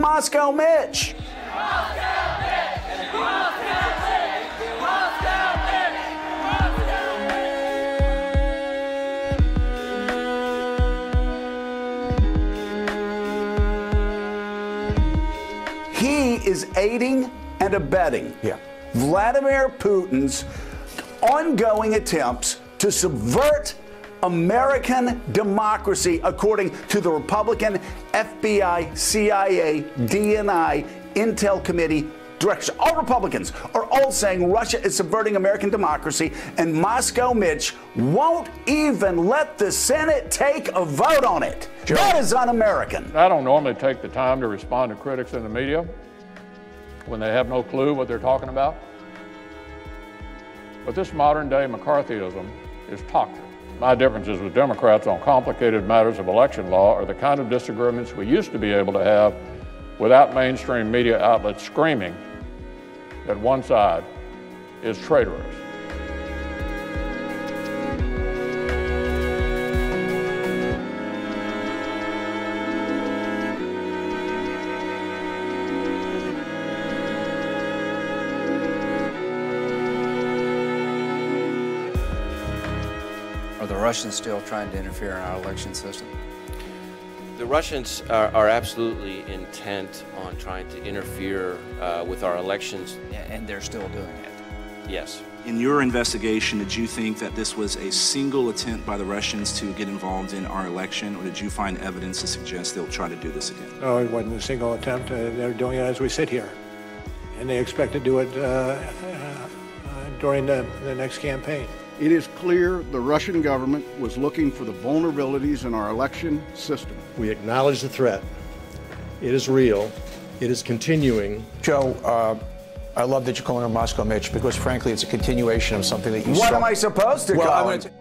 Moscow Mitch. Moscow Mitch! Moscow Mitch! He is aiding and abetting Vladimir Putin's ongoing attempts to subvert American democracy, according to the Republican FBI, CIA, DNI, Intel Committee direction. All Republicans are all saying Russia is subverting American democracy, and Moscow Mitch won't even let the Senate take a vote on it. Sure. That is un-American. I don't normally take the time to respond to critics in the media when they have no clue what they're talking about. But this modern-day McCarthyism is toxic. My differences with Democrats on complicated matters of election law are the kind of disagreements we used to be able to have without mainstream media outlets screaming that one side is traitorous. Are the Russians still trying to interfere in our election system? The Russians are absolutely intent on trying to interfere with our elections. And they're still doing it? Yes. In your investigation, did you think that this was a single attempt by the Russians to get involved in our election, or did you find evidence to suggest they'll try to do this again? No, it wasn't a single attempt. They're doing it as we sit here. And they expect to do it during the next campaign. It is clear the Russian government was looking for the vulnerabilities in our election system. We acknowledge the threat. It is real. It is continuing. Joe, I love that you're calling her Moscow Mitch, because frankly, it's a continuation of something that you— What am I supposed to call it?